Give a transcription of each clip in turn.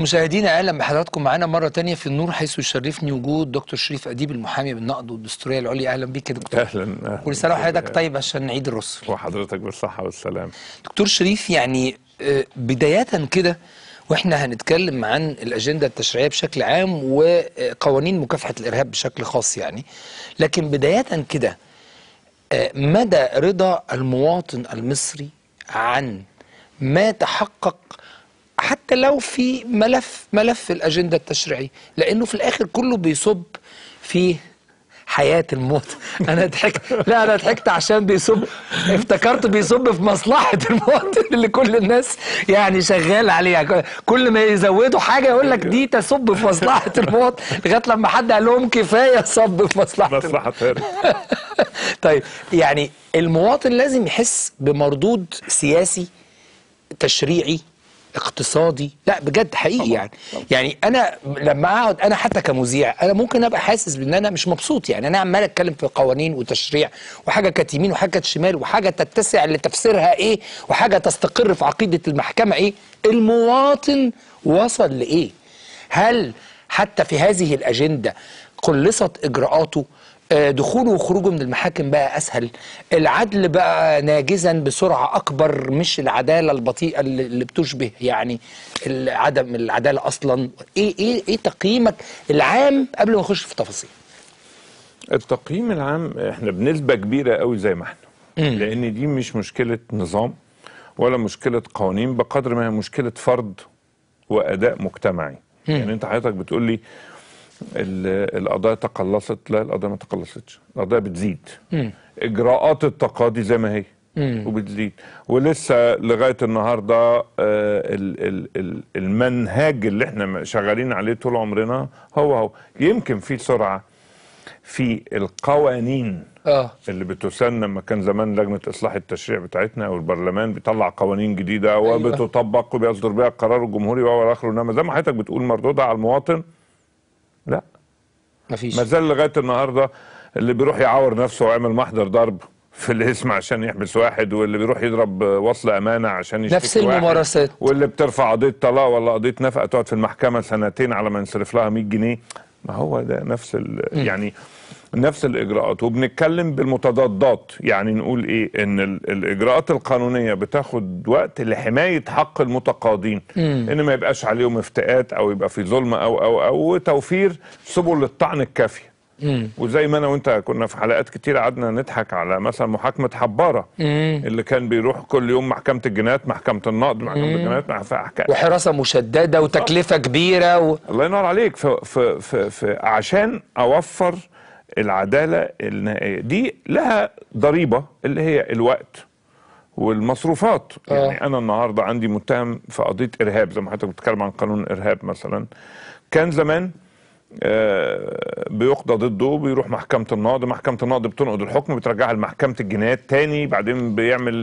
مشاهدينا، اهلا بحضراتكم معانا مره ثانيه في النور، حيث يشرفني وجود دكتور شريف اديب المحامي بالنقد والدستوريه العليا. اهلا بيك يا دكتور. اهلا. كل سنه وحضرتك طيب عشان نعيد الرسل. وحضرتك بالصحه والسلامه. دكتور شريف، يعني بدايه كده واحنا هنتكلم عن الاجنده التشريعيه بشكل عام وقوانين مكافحه الارهاب بشكل خاص يعني، لكن بدايه كده مدى رضا المواطن المصري عن ما تحقق حتى لو في ملف الاجنده التشريعيه، لانه في الاخر كله بيصب في حياه المواطن. انا ضحكت، لا انا ضحكت عشان بيصب، افتكرت بيصب في مصلحه المواطن اللي كل الناس يعني شغال عليها، كل ما يزودوا حاجه يقول لك دي تصب في مصلحه المواطن، لغايه لما حد قال لهم كفايه صب في مصلحه طيب يعني المواطن لازم يحس بمردود سياسي تشريعي اقتصادي، لا بجد حقيقي طبعا. يعني طبعا. يعني انا لما اقعد انا حتى كمذيع انا ممكن ابقى حاسس بان انا مش مبسوط، يعني انا عمال اتكلم في قوانين وتشريع وحاجه كانت يمين وحاجه كانت شمال وحاجه تتسع لتفسيرها ايه وحاجه تستقر في عقيده المحكمه ايه. المواطن وصل لايه؟ هل حتى في هذه الاجنده قلصت اجراءاته؟ دخوله وخروجه من المحاكم بقى أسهل، العدل بقى ناجزا بسرعة أكبر، مش العدالة البطيئة اللي بتشبه يعني عدم العدالة أصلا. إيه تقييمك العام قبل ما نخش في تفاصيل؟ التقييم العام احنا بنسبة كبيرة قوي زي ما احنا، لأن دي مش مشكلة نظام ولا مشكلة قوانين بقدر ما هي مشكلة فرد وأداء مجتمعي. يعني أنت حضرتك بتقول لي القضايا تقلصت، لا القضايا ما تقلصتش، القضايا بتزيد. اجراءات التقاضي زي ما هي وبتزيد، ولسه لغايه النهارده المنهج اللي احنا شغالين عليه طول عمرنا هو يمكن في سرعه في القوانين اللي بتسن. لما كان زمان لجنه اصلاح التشريع بتاعتنا او البرلمان بيطلع قوانين جديده أيوة. وبتطبق وبيصدر بها القرار الجمهوري والى اخره، انما زي ما حضرتك بتقول مردودها على المواطن لا مفيش. ما زال لغايه النهارده اللي بيروح يعور نفسه ويعمل محضر ضرب في الاسم عشان يحبس واحد، واللي بيروح يضرب وصل امانه عشان يشتكي نفس الممارسات، واللي بترفع قضيه طلاق ولا قضيه نفقه تقعد في المحكمه سنتين على ما ينصرف لها 100 جنيه. ما هو ده نفس يعني نفس الاجراءات، وبنتكلم بالمتضادات. يعني نقول ايه؟ ان الاجراءات القانونيه بتاخد وقت لحمايه حق المتقاضين، ان ما يبقاش عليهم افتئات او يبقى في ظلم او وتوفير سبل الطعن الكافيه. وزي ما انا وانت كنا في حلقات كتير قعدنا نضحك على مثلا محاكمه حباره اللي كان بيروح كل يوم محكمه الجنايات، محكمه النقد، محكمه الجنايات، وحراسه مشدده وتكلفه كبيره الله ينور عليك. عشان اوفر العدالة النهائية دي لها ضريبة اللي هي الوقت والمصروفات. يعني أنا النهاردة عندي متهم في قضية إرهاب، زي ما حضرتك بتتكلم عن قانون الإرهاب مثلا، كان زمان بيقضى ضده بيروح محكمة النقض، محكمة النقض بتنقض الحكم بترجعها لمحكمة الجنايات تاني، بعدين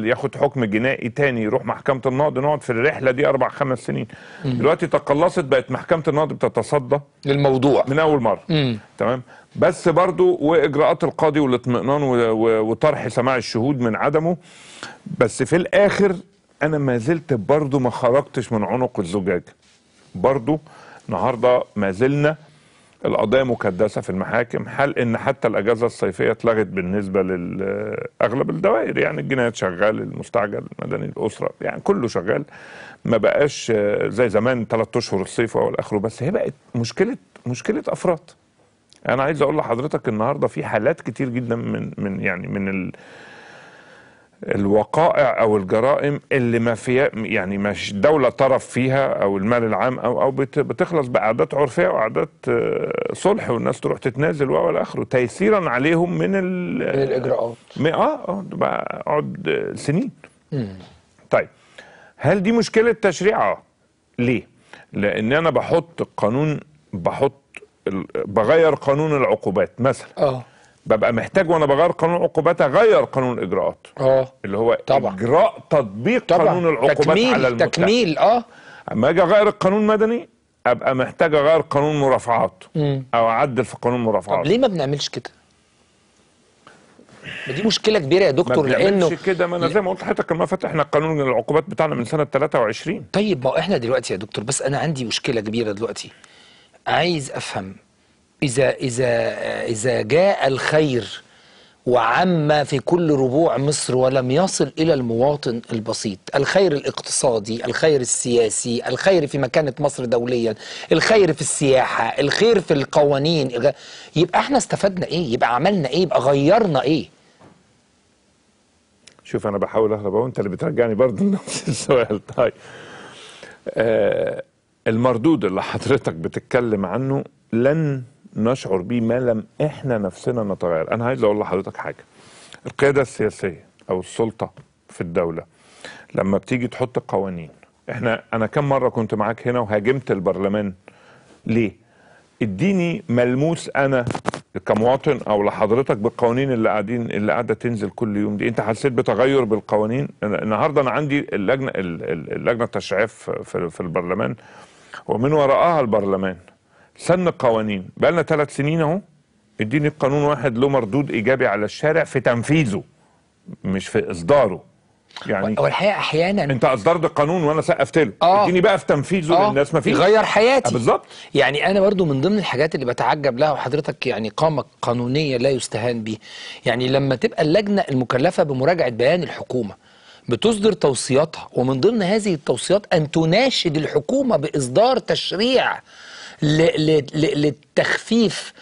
ياخد حكم جنائي تاني يروح محكمة النقض، نقعد في الرحلة دي 4 5 سنين. دلوقتي تقلصت، بقت محكمة النقض بتتصدى للموضوع من أول مرة. تمام، بس برضو وإجراءات القاضي والاطمئنان وطرح سماع الشهود من عدمه، بس في الآخر أنا ما زلت برضو ما خرجتش من عنق الزجاجة. برضو النهارده ما زلنا القضايا مكدسه في المحاكم، حال ان حتى الاجازه الصيفيه اتلغت بالنسبه لاغلب الدوائر. يعني الجنايات شغال، المستعجل، المدني، الاسره، يعني كله شغال، ما بقاش زي زمان 3 اشهر الصيف او الاخره. بس هي بقت مشكله افراد. انا عايز اقول لحضرتك النهارده في حالات كتير جدا من الوقائع او الجرائم اللي ما فيها يعني مش دوله طرف فيها او المال العام او بتخلص بقعدات عرفيه وقعدات صلح، والناس تروح تتنازل والى اخره تيسيرا عليهم من الاجراءات. اقعد سنين. طيب هل دي مشكله تشريع؟ ليه؟ لان انا بغير قانون العقوبات مثلا. ببقى محتاج وانا بغير قانون العقوبات اغير قانون الاجراءات اللي هو طبعًا. اجراء تطبيق طبعًا. قانون العقوبات تكميل. على المتهم تكميل. اما اجي اغير القانون المدني ابقى محتاج اغير قانون مرافعات او اعدل في قانون مرافعات. طب ليه ما بنعملش كده؟ ما دي مشكله كبيره يا دكتور، لانه مش كده. ما انا زي ما قلت لحضرتك لما فتحنا قانون العقوبات بتاعنا من سنه 23. طيب ما احنا دلوقتي يا دكتور، بس انا عندي مشكله كبيره دلوقتي، عايز افهم اذا جاء الخير وعم في كل ربوع مصر ولم يصل إلى المواطن البسيط، الخير الاقتصادي، الخير السياسي، الخير في مكانة مصر دوليا، الخير في السياحة، الخير في القوانين، يبقى احنا استفدنا ايه؟ يبقى عملنا ايه؟ يبقى غيرنا ايه؟ شوف انا بحاول اهرب اهو، انت اللي بترجعني برضه لنفس السؤال. طيب المردود اللي حضرتك بتتكلم عنه لن نشعر بيه ما لم احنا نفسنا نتغير. انا عايز اقول لحضرتك حاجه، القياده السياسيه او السلطه في الدوله لما بتيجي تحط قوانين، انا كم مره كنت معاك هنا وهاجمت البرلمان ليه؟ اديني ملموس انا كمواطن او لحضرتك بالقوانين اللي قاعده تنزل كل يوم دي، انت حسيت بتغير بالقوانين؟ النهارده انا عندي اللجنه التشريعيه في البرلمان ومن وراءها البرلمان سن قوانين بقالنا 3 سنين اهو، اديني قانون واحد له مردود ايجابي على الشارع في تنفيذه مش في اصداره. يعني هو الحقيقه احيانا انت اصدرت قانون وانا سقفت له، اديني بقى في تنفيذه للناس ما فيش يغير حياتي. بالظبط. يعني انا برضو من ضمن الحاجات اللي بتعجب لها وحضرتك يعني قامه قانونيه لا يستهان به، يعني لما تبقى اللجنه المكلفه بمراجعه بيان الحكومه بتصدر توصياتها، ومن ضمن هذه التوصيات ان تناشد الحكومه باصدار تشريع للتخفيف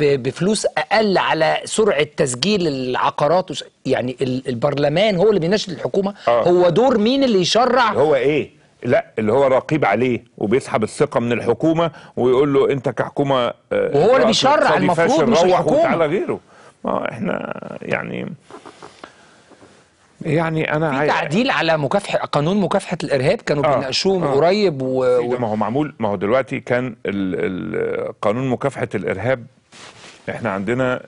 بفلوس اقل على سرعه تسجيل العقارات. يعني البرلمان هو اللي بيناشد الحكومه. هو دور مين اللي يشرع؟ هو ايه؟ لا، اللي هو رقيب عليه وبيسحب الثقه من الحكومه ويقول له انت كحكومه، وهو اللي بيشرع المفروض مش الحكومه. وتعالى غيره. ما احنا يعني انا في تعديل على قانون مكافحه الارهاب كانوا بيناقشوه من قريب ما هو معمول. ما هو دلوقتي كان قانون مكافحه الارهاب احنا عندنا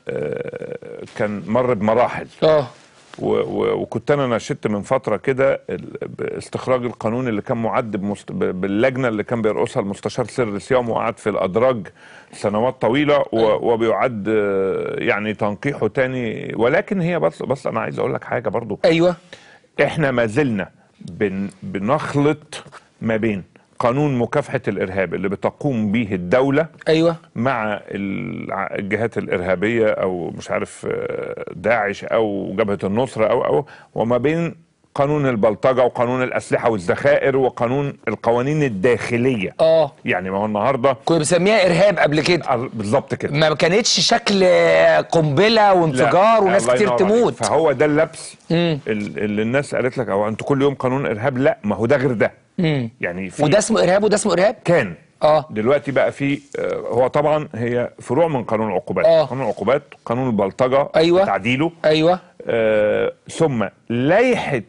كان مر بمراحل وكنت انا ناشدت من فتره كده باستخراج القانون اللي كان معد باللجنه اللي كان بيرقصها المستشار سر صيام، وقعد في الادراج سنوات طويله وبيعد يعني تنقيحه تاني. ولكن هي بس انا عايز اقول لك حاجه برضو، ايوه احنا ما زلنا بنخلط ما بين قانون مكافحه الارهاب اللي بتقوم به الدوله مع الجهات الارهابيه او مش عارف داعش او جبهه النصره او وما بين قانون البلطجه وقانون الاسلحه والذخائر وقانون القوانين الداخليه. يعني ما هو النهارده كنا بنسميها ارهاب قبل كده. بالظبط كده، ما كانتش شكل قنبله وانفجار وناس كتير تموت. فهو ده اللبس اللي الناس قالت لك او انتوا كل يوم قانون ارهاب. لا، ما هو ده غير ده. يعني وده اسمه ارهاب وده اسمه ارهاب. كان دلوقتي بقى في هو طبعا هي فروع من قانون العقوبات. قانون العقوبات، قانون البلطجه تعديله، ثم لائحه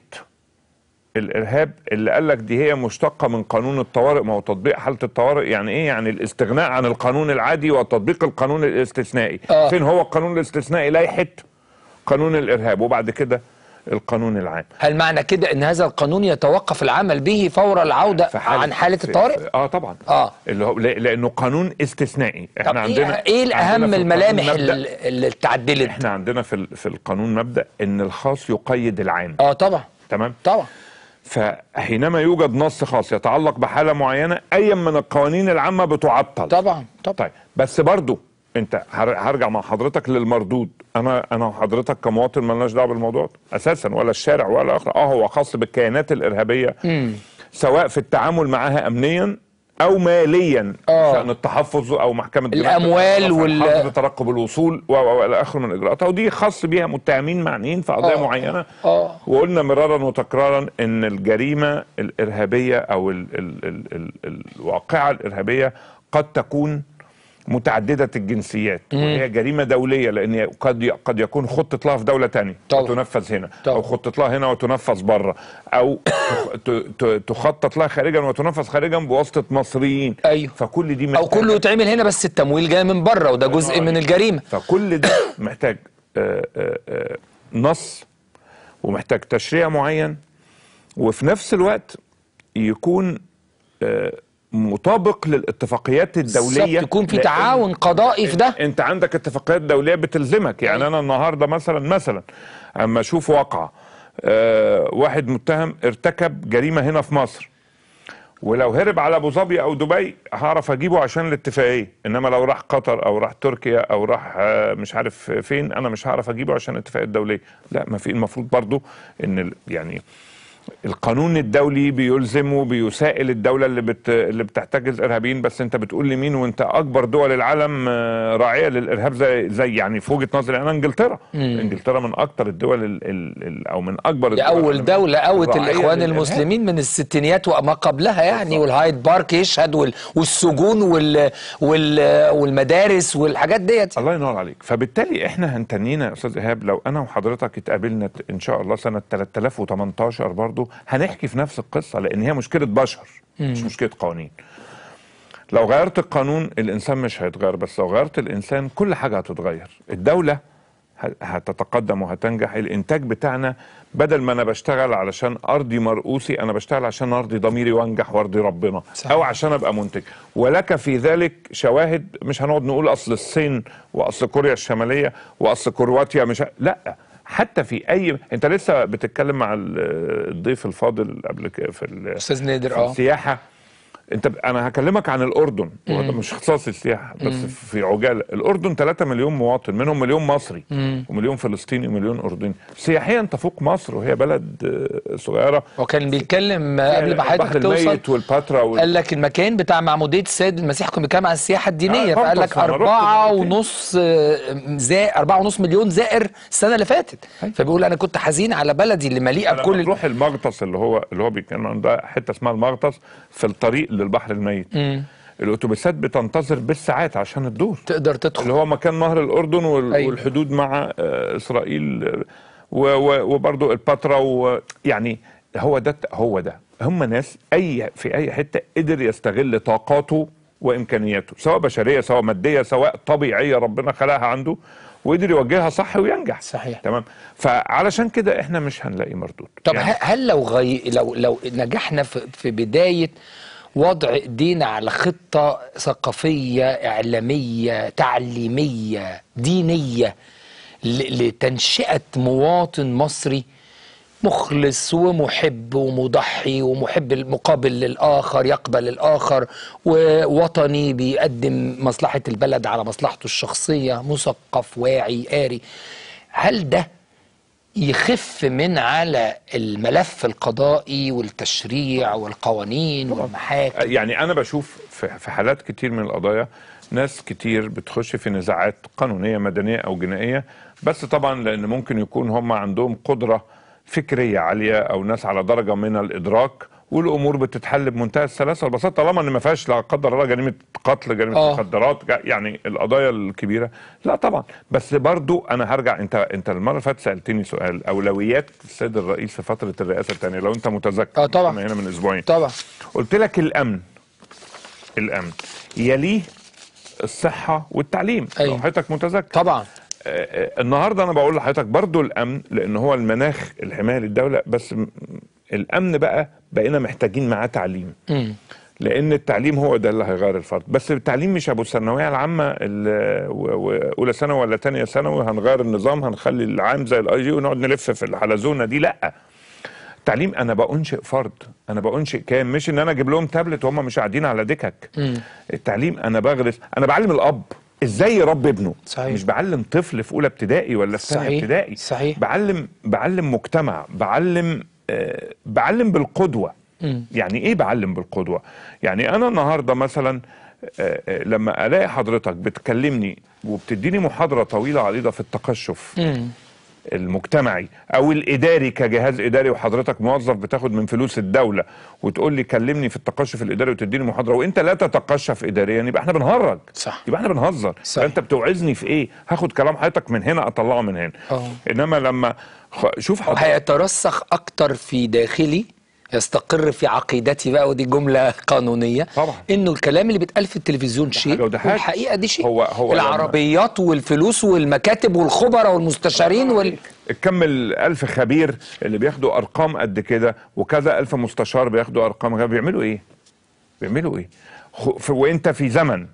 الارهاب اللي قال لك دي هي مشتقه من قانون الطوارئ. ما هو تطبيق حاله الطوارئ يعني ايه؟ يعني الاستغناء عن القانون العادي وتطبيق القانون الاستثنائي. فين هو القانون الاستثنائي؟ لائحه قانون الارهاب وبعد كده القانون العام. هل معنى كده ان هذا القانون يتوقف العمل به فور العوده عن حاله الطوارئ؟ طبعا. اللي هو لانه قانون استثنائي. احنا عندنا ايه الاهم الملامح اللي اتعدلت؟ احنا عندنا في القانون مبدا ان الخاص يقيد العام. طبعا. تمام؟ طبعا. فحينما يوجد نص خاص يتعلق بحاله معينه اي من القوانين العامه بتعطل. طبعا طبعا. طيب بس برضه انت هرجع مع حضرتك للمردود. انا وحضرتك كمواطن مالناش دعوه بالموضوع ده اساسا ولا الشارع ولا اخر. هو خاص بالكيانات الارهابيه سواء في التعامل معها امنيا او ماليا، شان التحفظ او محكمه الاموال وحظر ترقب الوصول والى اخره من اجراءاتها، ودي خاص بيها متهمين معنيين في قضايا معينه. وقلنا مرارا وتكرارا ان الجريمه الارهابيه او الواقعه الارهابيه قد تكون متعددة الجنسيات، وهي جريمة دولية لأن قد يكون خطة لها في دولة تانية وتنفذ هنا، أو خطة لها هنا وتنفذ بره، أو تخطط لها خارجا وتنفذ خارجا بواسطة مصريين. فكل دي محتاج، أو كله يتعمل هنا بس التمويل جاي من بره وده جزء من الجريمة. فكل ده محتاج نص ومحتاج تشريع معين، وفي نفس الوقت يكون مطابق للاتفاقيات الدوليه، تكون في تعاون قضائي في ده. انت عندك اتفاقيات دوليه بتلزمك، يعني انا النهارده مثلا اما اشوف واقعه واحد متهم ارتكب جريمه هنا في مصر، ولو هرب على ابو ظبي او دبي هعرف اجيبه عشان الاتفاقيه، انما لو راح قطر او راح تركيا او راح مش عارف فين انا مش هعرف اجيبه عشان الاتفاقيه الدوليه. لا، ما في، المفروض برضو ان يعني القانون الدولي بيلزم وبيسائل الدولة اللي بتحتجز إرهابيين. بس أنت بتقول لي مين وأنت أكبر دول العالم راعية للإرهاب زي يعني في وجهة نظري أنا إنجلترا. إنجلترا من أكتر الدول أو من أكبر الدول، أول دولة قوت الإخوان المسلمين من الستينيات وما قبلها يعني، والهايد بارك يشهد والسجون والمدارس والحاجات ديت. الله ينور عليك. فبالتالي إحنا هنتنينا يا أستاذ إيهاب لو أنا وحضرتك اتقابلنا إن شاء الله سنة 3018 برضه هنحكي في نفس القصة، لأن هي مشكلة بشر مش مشكلة قوانين. لو غيرت القانون الإنسان مش هيتغير، بس لو غيرت الإنسان كل حاجة هتتغير. الدولة هتتقدم وهتنجح. الإنتاج بتاعنا بدل ما أنا بشتغل علشان أرضي مرؤوسي، أنا بشتغل عشان أرضي ضميري وأنجح وأرضي ربنا، أو عشان أبقى منتج. ولك في ذلك شواهد. مش هنقعد نقول أصل الصين وأصل كوريا الشمالية وأصل كرواتيا مش لأ، حتى في اي، انت لسه بتتكلم مع الضيف الفاضل قبل في الاستاذ نادر السياحه. انا هكلمك عن الاردن، وده مش اختصاصي السياحه بس في عجاله. الاردن 3 مليون مواطن، منهم مليون مصري ومليون فلسطيني ومليون اردني. سياحيا تفوق مصر، وهي بلد صغيره. وكان بيتكلم قبل ما حضرتك توصل قال لك المكان بتاع معموديه السيد المسيح كان بيتكلم عن السياحه الدينيه، فقال لك 4.5 مليون زائر السنه اللي فاتت. فبيقول انا كنت حزين على بلدي اللي مليئه بكل. نروح المغطس اللي هو بيتكلم عن ده، حته اسمها المغطس في الطريق للبحر الميت. الاتوبيسات بتنتظر بالساعات عشان الدور تقدر تدخل، اللي هو مكان نهر الاردن والحدود مع اسرائيل وبرضه الباترا يعني هو ده هم ناس في اي حته قدر يستغل طاقاته وامكانياته، سواء بشريه سواء ماديه سواء طبيعيه ربنا خلقها عنده، وقدر يوجهها صح وينجح. صحيح. تمام. فعلشان كده احنا مش هنلاقي مردود. طب يعني هل لو نجحنا في بدايه وضع ايدينا على خطة ثقافية إعلامية تعليمية دينية لتنشئة مواطن مصري مخلص ومحب ومضحي ومحب المقابل للآخر، يقبل الآخر، ووطني بيقدم مصلحة البلد على مصلحته الشخصية، مثقف واعي قاري، هل ده يخف من على الملف القضائي والتشريع والقوانين والمحاكم؟ يعني أنا بشوف في حالات كتير من القضايا ناس كتير بتخش في نزاعات قانونية مدنية أو جنائية، بس طبعا لأن ممكن يكون هم عندهم قدرة فكرية عالية أو ناس على درجة من الإدراك، والأمور بتتحل بمنتهى السلاسة والبساطة، طالما إن ما فيهاش لا قدر الله جريمة قتل، جريمة مخدرات، يعني القضايا الكبيرة. لا طبعا، بس برضو أنا هرجع. أنت المرة اللي فاتت سألتني سؤال أولويات السيد الرئيس في فترة الرئاسة الثانية، لو أنت متذكر. طبعا. هنا من أسبوعين. طبعا. قلت لك الأمن يليه الصحة والتعليم. لو حضرتك متذكر. طبعا. النهارده أنا بقول لحضرتك برضو الأمن، لأن هو المناخ الحماية للدولة، بس الأمن بقينا محتاجين معاه تعليم. لأن التعليم هو ده اللي هيغير الفرد. بس التعليم مش أبو الثانوية العامة أولى ثانوي ولا ثانية ثانوي هنغير النظام هنخلي العام زي الأي جي ونقعد نلف في الحلزونة دي، لأ. التعليم أنا بأنشئ فرد، أنا بأنشئ كام، مش إن أنا أجيب لهم تابلت وهم مش قاعدين على دكك. التعليم أنا بغرس، أنا بعلم الأب ازاي يربي ابنه. صحيح. مش بعلم طفل في أولى ابتدائي ولا في ثانية ابتدائي. صحيح. بعلم مجتمع، بعلم بالقدوة. يعني ايه بعلم بالقدوة؟ يعني انا النهاردة مثلا لما الاقي حضرتك بتكلمني وبتديني محاضرة طويلة عريضة في التقشف المجتمعي او الاداري كجهاز اداري، وحضرتك موظف بتاخد من فلوس الدولة وتقول لي كلمني في التقشف الاداري وتديني محاضرة وانت لا تتقشف اداريا، يبقى احنا بنهرج. صح. يبقى احنا بنهزر. فانت بتوعزني في ايه؟ هاخد كلام حضرتك من هنا اطلعه من هنا. انما لما شوف حضرتك هيترسخ اكتر في داخلي، يستقر في عقيدتي بقى، ودي جمله قانونيه طبعا، انه الكلام اللي بيتقال في التلفزيون شيء والحقيقه دي شيء. هو العربيات والفلوس والمكاتب والخبراء والمستشارين الكم الالف خبير اللي بياخدوا ارقام قد كده، وكذا الف مستشار بياخدوا ارقام، بيعملوا ايه؟ بيعملوا ايه؟ وانت في زمن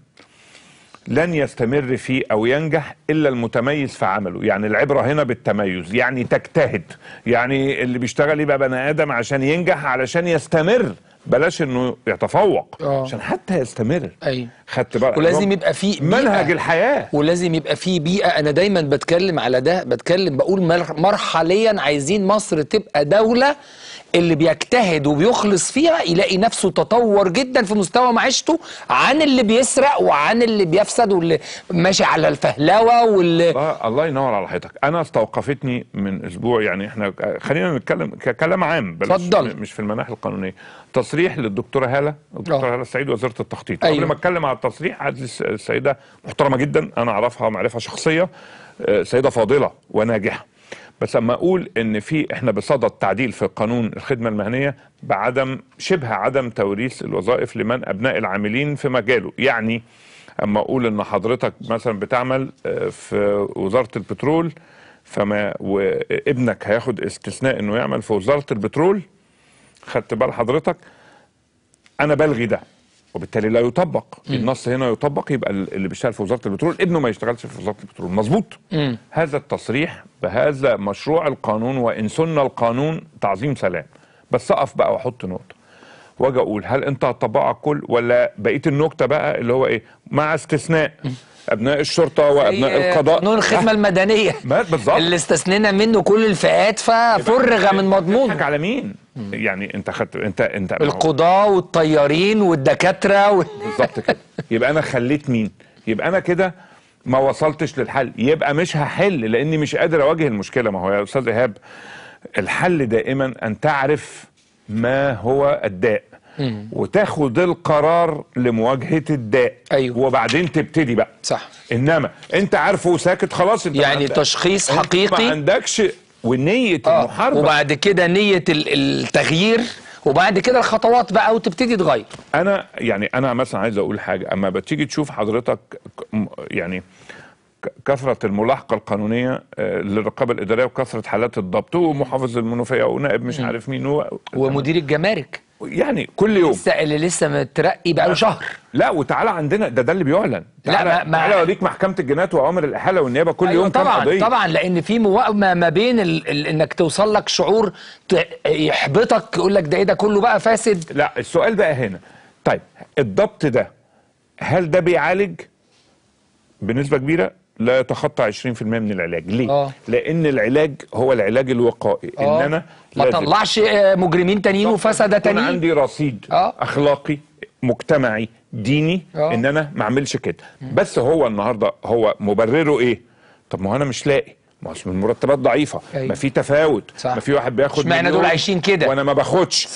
لن يستمر فيه او ينجح الا المتميز في عمله، يعني العبره هنا بالتميز، يعني تجتهد، يعني اللي بيشتغل يبقى بني ادم عشان ينجح، علشان يستمر، بلاش انه يتفوق، عشان حتى يستمر. ايوه خدت بقى، ولازم يبقى في منهج الحياه، ولازم يبقى في بيئه. انا دايما بتكلم على ده، بقول مرحليا عايزين مصر تبقى دوله اللي بيجتهد وبيخلص فيها يلاقي نفسه تطور جدا في مستوى معيشته عن اللي بيسرق وعن اللي بيفسد واللي ماشي على الفهلوه واللي الله ينور على حياتك. انا استوقفتني من اسبوع، يعني احنا خلينا نتكلم ككلام عام بلاش، مش في المناحي القانونيه، تصريح للدكتوره هاله، الدكتوره هاله السعيد وزيره التخطيط. قبل ما اتكلم على التصريح، هذه السيده محترمه جدا، انا اعرفها معرفه شخصيه، سيده فاضله وناجحه، بس اما اقول ان في احنا بصدد تعديل في قانون الخدمه المهنيه بعدم عدم توريث الوظائف لمن ابناء العاملين في مجاله. يعني اما اقول ان حضرتك مثلا بتعمل في وزاره البترول، فما وابنك هياخد استثناء انه يعمل في وزاره البترول، خدت بال حضرتك، انا بلغي ده، وبالتالي لا يطبق النص هنا، يطبق يبقى اللي بيشتغل في وزارة البترول ابنه ما يشتغلش في وزارة البترول. مظبوط. هذا التصريح بهذا مشروع القانون، وإن سن القانون تعظيم سلام. بس أقف بقى وأحط نقطة وأجي أقول، هل أنت هتطبقها كل ولا بقية النكتة بقى اللي هو إيه؟ مع استثناء أبناء الشرطة وأبناء القضاء، قانون الخدمة المدنية بالظبط اللي استثنينا منه كل الفئات، ففرغ من مضمون. بتضحك على مين؟ يعني انت خدت انت القضاة والطيارين والدكاترة بالظبط كده. يبقى انا خليت مين؟ يبقى انا كده ما وصلتش للحل، يبقى مش هحل لاني مش قادر اواجه المشكلة. ما هو يا استاذ ايهاب، الحل دائما ان تعرف ما هو الداء وتاخد القرار لمواجهة الداء. أيوه. وبعدين تبتدي بقى. صح. انما انت عارفه وساكت خلاص، انت يعني تشخيص حقيقي ما عندكش، ونية المحاربة، وبعد كده نية التغيير، وبعد كده الخطوات بقى وتبتدي تغير. أنا يعني أنا مثلا عايز أقول حاجة، أما بتيجي تشوف حضرتك يعني كثرة الملاحقة القانونية للرقابة الإدارية وكثرة حالات الضبط ومحافظ المنوفية ونائب مش عارف مين ومدير الجمارك، يعني كل يوم اللي لسه مترقي بقاله شهر. لا وتعالى عندنا ده اللي بيعلن، لا تعالى اوريك محكمه الجنايات واوامر الاحاله والنيابه كل يوم كام قضيه. طبعا طبعا، لان في مواءمه ما بين انك توصل لك شعور يحبطك يقول لك ده ايه ده كله بقى فاسد. لا السؤال بقى هنا، طيب الضبط ده هل ده بيعالج؟ بنسبه كبيره لا يتخطى 20% من العلاج. ليه؟ لأن العلاج هو العلاج الوقائي، إن أنا ما طلعش مجرمين تانيين وفسدة تانيين، عندي رصيد أخلاقي مجتمعي ديني إن أنا ما أعملش كده. بس هو النهارده هو مبرره إيه؟ طب ما هو أنا مش لاقي، ما هو المرتبات ضعيفة، ما في تفاوت، ما في واحد بياخد، اشمعنى دول عايشين كده وأنا ما باخدش،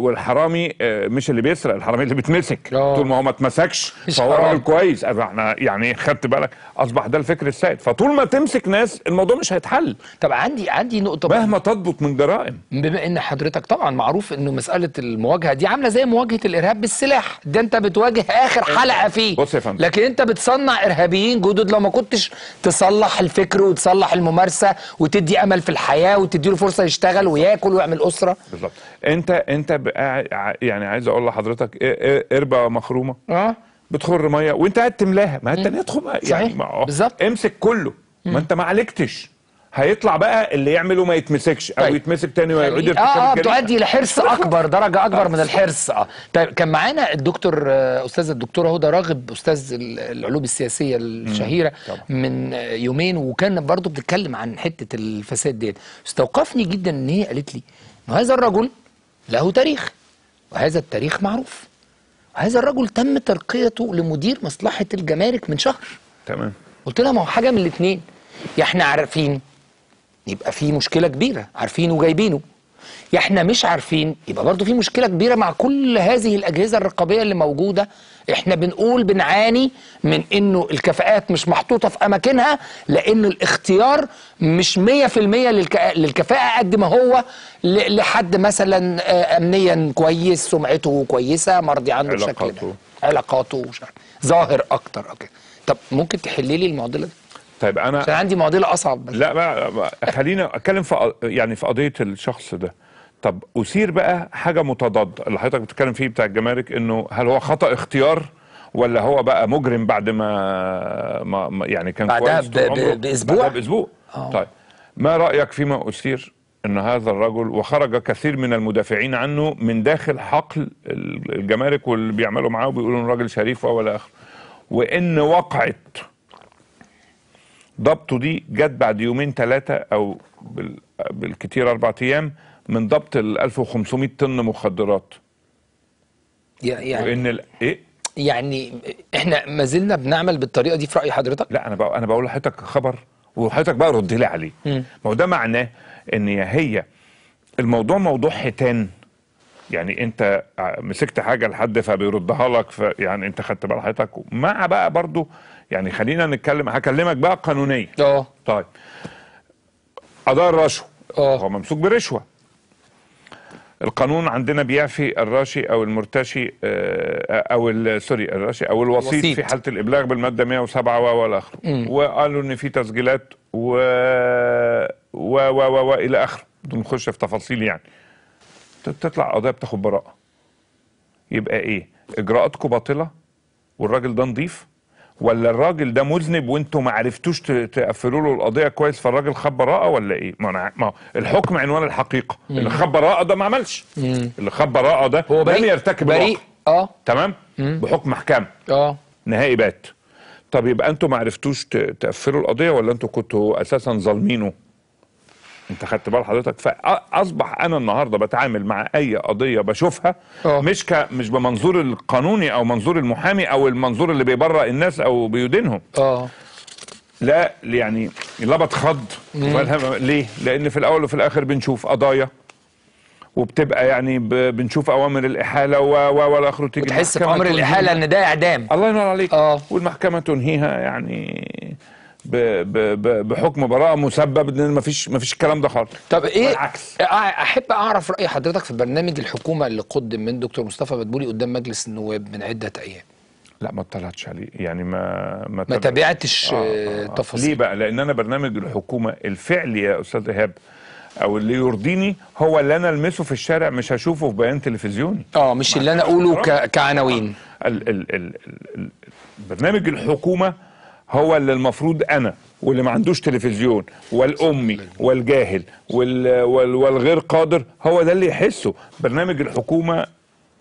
والحرامي مش اللي بيسرق، الحرامي اللي بيتمسك، طول ما هو ما اتمسكش فهو راجل كويس. احنا يعني خدت بالك أصبح ده الفكر السائد، فطول ما تمسك ناس الموضوع مش هيتحل. طب عندي نقطة، مهما تضبط من جرائم، بما إن حضرتك طبعا معروف إنه مسألة المواجهة دي عاملة زي مواجهة الإرهاب بالسلاح، ده أنت بتواجه آخر حلقة فيه، لكن أنت بتصنع إرهابيين جدد لو ما كنتش تصلح الفكر وتصلح الممارسه وتدي امل في الحياه وتدي له فرصه يشتغل وياكل ويعمل اسره. بالظبط. انت يعني عايز اقول لحضرتك قربه مخرومه بتخر ميه وانت قاعد تملاها، ما انت تدخل يعني بالظبط امسك كله، ما انت ما عالجتش، هيطلع بقى اللي يعمله ما يتمسكش او يتمسك تاني ويعود بتؤدي لحرص اكبر، درجه اكبر من الحرص. طيب كان معانا الدكتوره هدى راغب، استاذ العلوم السياسيه الشهيره من يومين، وكان برضو بتتكلم عن حته الفساد ديت. استوقفني جدا ان هي قالت لي هذا الرجل له تاريخ، وهذا التاريخ معروف، وهذا الرجل تم ترقيته لمدير مصلحه الجمارك من شهر. تمام. قلت لها ما هو حاجه من الاثنين، يا احنا عارفين يبقى في مشكلة كبيرة، عارفينه وجايبينه، يا احنا مش عارفين يبقى برضه في مشكلة كبيرة مع كل هذه الأجهزة الرقابية اللي موجودة. احنا بنقول بنعاني من انه الكفاءات مش محطوطة في اماكنها، لان الاختيار مش 100% للكفاءة قد ما هو لحد مثلا امنيا كويس، سمعته كويسة، مرضي عنده بشكل ده، علاقاته ظاهر اكتر او كده. طب ممكن تحلي لي المعضلة دي؟ طيب انا عشان عندي معضله اصعب. لا بقى خلينا اتكلم في يعني في قضيه الشخص ده. طب أثير بقى حاجة متضادة اللي حضرتك بتتكلم فيه بتاع الجمارك، إنه هل هو خطأ اختيار ولا هو بقى مجرم بعد ما يعني كان بعدها بأسبوع. طيب ما رأيك فيما أثير أن هذا الرجل وخرج كثير من المدافعين عنه من داخل حقل الجمارك واللي بيعملوا معاه وبيقولوا إن راجل شريف ولا آخر، وإن وقعت ضبطه دي جت بعد يومين ثلاثة أو بالكتير 4 أيام من ضبط ال 1500 طن مخدرات. يعني وإن إيه؟ يعني إحنا ما زلنا بنعمل بالطريقة دي في رأي حضرتك؟ لا أنا بقول لحضرتك خبر وحضرتك بقى ردي لي عليه. ما هو ده معناه إن هي الموضوع موضوع حيتان، يعني أنت مسكت حاجة لحد فبيردها لك، يعني أنت خدت بقى حضرتك مع بقى برضو، يعني خلينا نتكلم، هكلمك بقى قانونيا. طيب قضايا الرشوة، هو ممسوك برشوة، القانون عندنا بيعفي الراشي او المرتشي او سوري الراشي او الوسيط في حاله الابلاغ بالماده 107 والى اخره، وقالوا ان في تسجيلات و الى اخره، بدون نخش في تفاصيل يعني. تطلع قضيه بتاخد براءه. يبقى ايه؟ اجراءاتكم باطله والراجل ده نضيف، ولا الراجل ده مذنب وانتم ما عرفتوش تقفلوا له القضيه كويس فالراجل خد براءه ولا ايه؟ ما الحكم عنوان الحقيقه، اللي خد براءه ده ما عملش، اللي خد براءه ده هو لم يرتكب بريء، تمام؟ بحكم محكمه نهائي بات. طب يبقى انتم ما عرفتوش تقفلوا القضيه ولا انتم كنتوا اساسا ظالمينه؟ انت خدت بال حضرتك؟ فاصبح انا النهارده بتعامل مع اي قضيه بشوفها مش بمنظور القانوني او منظور المحامي او المنظور اللي بيبرأ الناس او بيدينهم. لا يعني لا بتخض ليه؟ لان في الاول وفي الاخر بنشوف قضايا وبتبقى يعني بنشوف اوامر الاحاله ولا اخره، تيجي تحس بامر الاحاله ان ده اعدام. الله ينور عليك. والمحكمه تنهيها يعني بحكم براءه مسبب، لان مفيش الكلام ده خالص. طب ايه بالعكس. احب اعرف راي حضرتك في برنامج الحكومه اللي قدم من دكتور مصطفى مدبولي قدام مجلس النواب من عده ايام. لا ما اطلعتش عليه، يعني ما تابعتش تفاصيل. ليه بقى؟ لان انا برنامج الحكومه الفعلي يا استاذ ايهاب او اللي يرضيني هو اللي انا المسه في الشارع، مش هشوفه في بيان تلفزيوني، مش اللي انا اقوله كعناوين. برنامج الحكومه هو اللي المفروض انا واللي ما عندوش تلفزيون والامي والجاهل والغير قادر هو ده اللي يحسه. برنامج الحكومه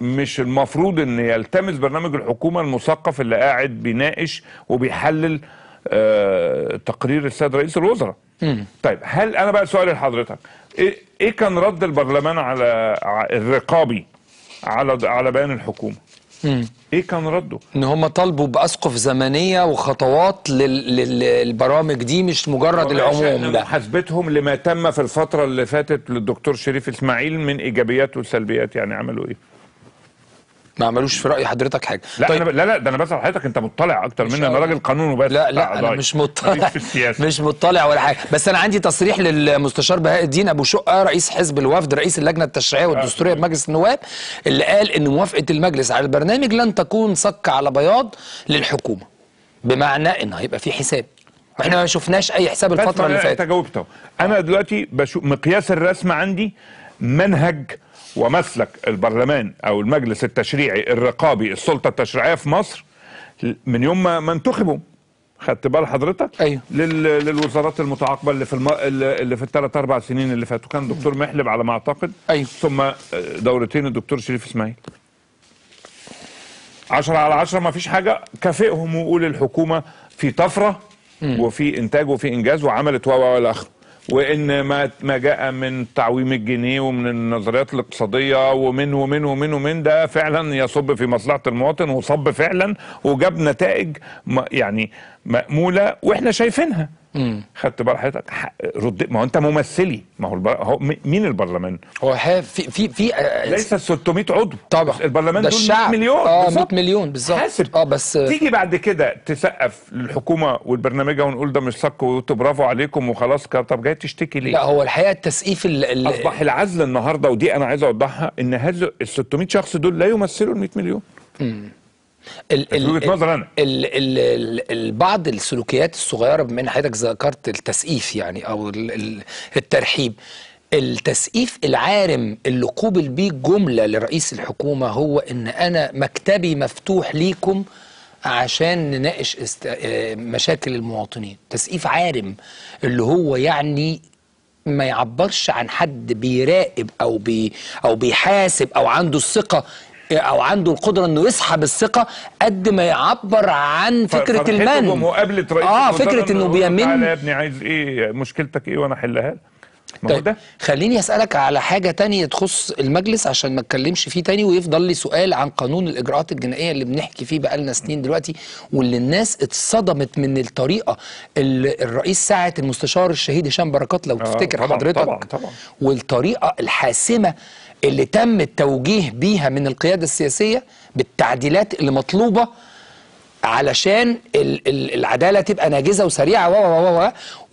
مش المفروض ان يلتمس برنامج الحكومه المثقف اللي قاعد بيناقش وبيحلل تقرير السيد رئيس الوزراء. طيب هل انا بقى سؤالي لحضرتك ايه كان رد البرلمان على الرقابي على بيان الحكومه؟ ايه كان رده؟ ان هم طالبوا باسقف زمنيه وخطوات للبرامج دي، مش مجرد العموم ده. محاسبتهم لما تم في الفتره اللي فاتت للدكتور شريف اسماعيل من ايجابيات وسلبيات، يعني عملوا ايه؟ ما عملوش في راي حضرتك حاجه. لا طيب. لا ده انا بسال حضرتك، انت مطلع اكتر مني، انا راجل قانون وبس. لا انا مش مطلع مش مطلع ولا حاجه، بس انا عندي تصريح للمستشار بهاء الدين ابو شقه رئيس حزب الوفد رئيس اللجنه التشريعيه والدستوريه بمجلس النواب، اللي قال ان موافقه المجلس على البرنامج لن تكون صك على بياض للحكومه، بمعنى ان هيبقى في حساب، واحنا ما شفناش اي حساب الفتره اللي فاتت. انت جاوبته. انا دلوقتي بشوف مقياس الرسم عندي منهج ومسلك البرلمان أو المجلس التشريعي الرقابي السلطة التشريعية في مصر من يوم ما انتخبوا، خدت بال حضرتك؟ أيوة. للوزارات المتعاقبة اللي في الثلاث 4 سنين اللي فاتوا، كان دكتور محلب على ما أعتقد. أيوة. ثم دورتين الدكتور شريف اسماعيل. 10/10 ما فيش حاجة، كافئهم وقول الحكومة في طفرة وفي إنتاج وفي إنجاز وعملت والآخر، وان ما جاء من تعويم الجنيه ومن النظريات الاقتصاديه ومن ومن ومن ومن ده فعلا يصب في مصلحه المواطن، وصب فعلا وجاب نتائج يعني مأموله واحنا شايفينها. خدت بال حضرتك؟ ما هو انت ممثلي، ما هو مين البرلمان؟ هو في ليس 600 عضو طبعا، البرلمان دول 100 مليون 100 مليون بالظبط. حاسب بس تيجي بعد كده تسقف للحكومه والبرنامجها ونقول ده مش صك وبرافو عليكم وخلاص. طب جاي تشتكي ليه؟ لا هو الحقيقه التسقيف اصبح العزل النهارده، ودي انا عايز اوضحها، ان هذول ال 600 شخص دول لا يمثلوا ال 100 مليون. بعض السلوكيات الصغيره، بما ان حضرتك ذكرت التسقيف يعني او الترحيب، التسقيف العارم اللي قوبل بيه جملة لرئيس الحكومة هو إن أنا مكتبي مفتوح ليكم عشان نناقش مشاكل المواطنين. تسقيف عارم اللي هو يعني ما يعبرش عن حد بيراقب أو بيحاسب أو عنده الثقة أو عنده القدرة إنه يسحب الثقة قد ما يعبر عن فكرة المن. ومقابلة رئيس فكرة إنه بيمن. تعالى يا ابني عايز إيه؟ مشكلتك إيه وأنا أحلها لك. طيب خليني أسألك على حاجة تانية تخص المجلس عشان ما اتكلمش فيه تاني ويفضل لي سؤال عن قانون الإجراءات الجنائية اللي بنحكي فيه بقالنا سنين دلوقتي، واللي الناس اتصدمت من الطريقة اللي الرئيس ساعة المستشار الشهيد هشام بركات لو تفتكر طبعًا حضرتك طبعًا والطريقة الحاسمة اللي تم التوجيه بيها من القيادة السياسية بالتعديلات اللي مطلوبة علشان العداله تبقى ناجزه وسريعه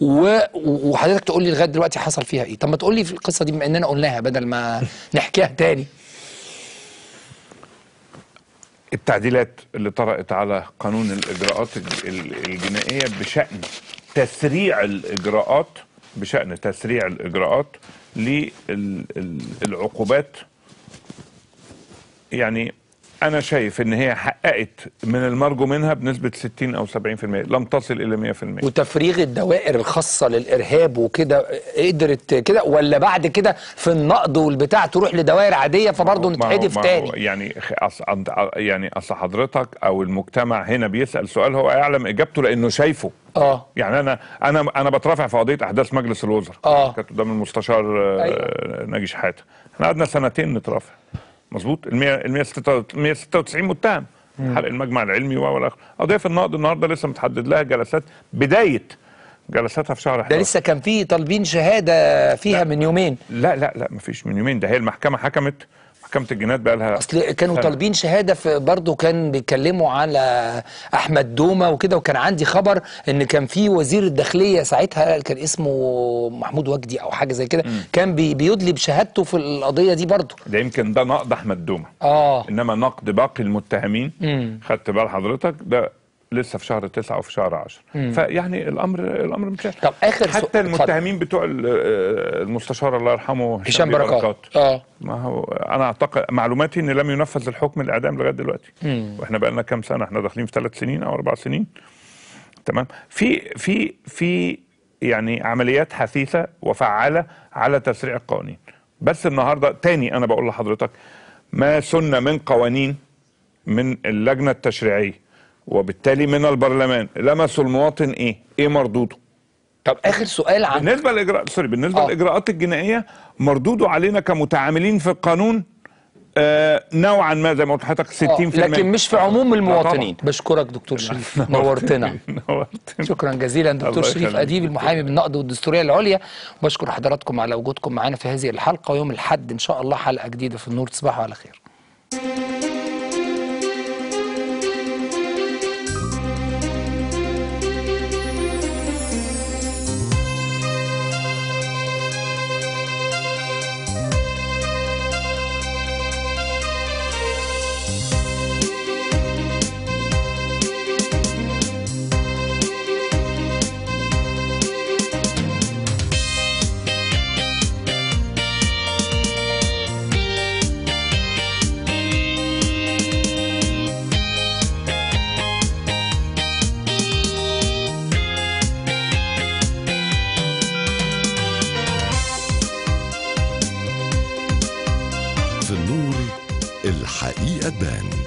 وحضرتك تقول لي لغايه دلوقتي حصل فيها ايه؟ طب ما تقول لي في القصه دي بما اننا قلناها بدل ما نحكيها تاني. التعديلات اللي طرأت على قانون الاجراءات الجنائيه بشأن تسريع الاجراءات للعقوبات، يعني أنا شايف إن هي حققت من المرجو منها بنسبة 60 أو 70%، لم تصل إلى 100%. وتفريغ الدوائر الخاصة للإرهاب وكده قدرت كده، ولا بعد كده في النقد والبتاع تروح لدوائر عادية فبرضه نتحدف تاني؟ يعني أصل حضرتك أو المجتمع هنا بيسأل سؤال هو يعلم إجابته لأنه شايفه. يعني أنا بترافع في قضية أحداث مجلس الوزراء. كانت قدام المستشار ناجي شحاتة. إحنا قعدنا سنتين نترافع. مظبوط، ال 196 متهم، حرق المجمع العلمي والاخر. قضيه في النقد النهارده لسه متحدد لها جلسات، بدايه جلساتها في شهر 11. ده لسه كان في طالبين شهاده فيها من يومين. لا مفيش من يومين، ده هي المحكمه حكمت، محكمه الجنايات بقى لها اصل كانوا طالبين شهاده برضه، كان بيتكلموا على احمد دومة وكده، وكان عندي خبر ان كان في وزير الداخليه ساعتها كان اسمه محمود وجدي او حاجه زي كده، كان بيدلي بشهادته في القضيه دي برضه. ده يمكن ده نقد احمد دومة، انما نقد باقي المتهمين خدت بال حضرتك ده لسه في شهر 9 او في شهر 10. فيعني الامر مش طب اخر حتى المتهمين بتوع المستشار الله يرحمه هشام بركات ما هو انا اعتقد معلوماتي ان لم ينفذ الحكم الاعدام لغايه دلوقتي. واحنا بقى لنا كام سنه، احنا داخلين في 3 سنين او 4 سنين. تمام، في يعني عمليات حثيثه وفعاله على تسريع القوانين. بس النهارده تاني انا بقول لحضرتك ما سن من قوانين من اللجنه التشريعيه وبالتالي من البرلمان لمسوا المواطن ايه مردوده. طب اخر سؤال عن بالنسبه للاجراءات الجنائيه، مردوده علينا كمتعاملين في القانون نوعا ما زي ما قلت لحضرتك 60%، لكن مش في عموم المواطنين. بشكرك دكتور شريف، نورتنا. شكرا جزيلا دكتور شريف اديب، المحامي بالنقد والدستوريه العليا. بشكر حضراتكم على وجودكم معنا في هذه الحلقه، ويوم الاحد ان شاء الله حلقه جديده في النور. تصبحوا على خير. الحقيقة تبان.